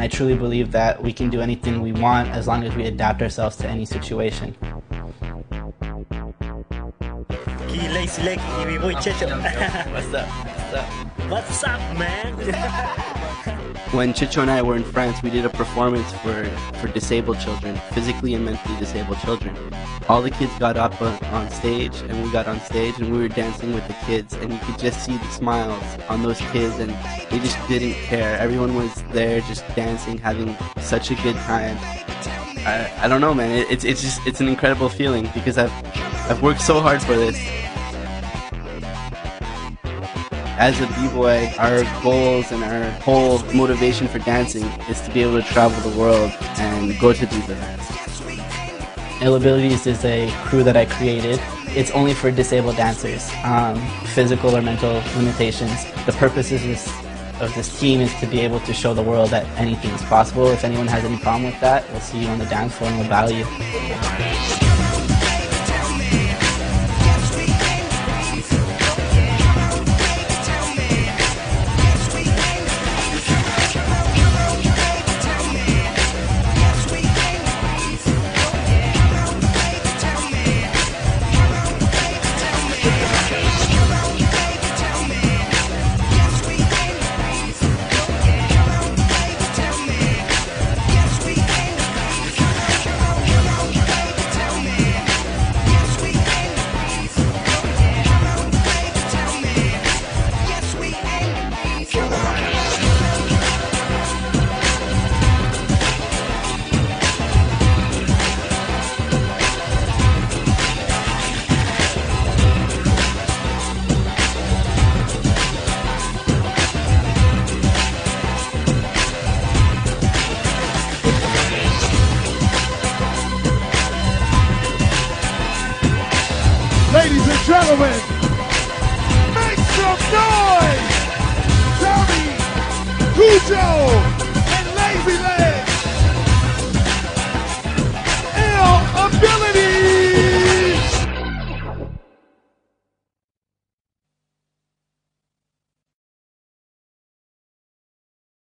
I truly believe that we can do anything we want as long as we adapt ourselves to any situation. What's up? What's up? What's up, man? When Chicho and I were in France, we did a performance for disabled children, physically and mentally disabled children. All the kids got up on stage, and we got on stage, and we were dancing with the kids, and you could just see the smiles on those kids, and they just didn't care. Everyone was there just dancing, having such a good time. I don't know, man. It's an incredible feeling because I've worked so hard for this. As a b-boy, our goals and our whole motivation for dancing is to be able to travel the world and go to these events. IllAbilities is a crew that I created. It's only for disabled dancers, physical or mental limitations. The purpose of this team is to be able to show the world that anything is possible. If anyone has any problem with that, we'll see you on the dance floor and we'll battle you. Ladies and gentlemen, make some noise! Tommy, Pujo, and Lazy Legs! IllAbilities!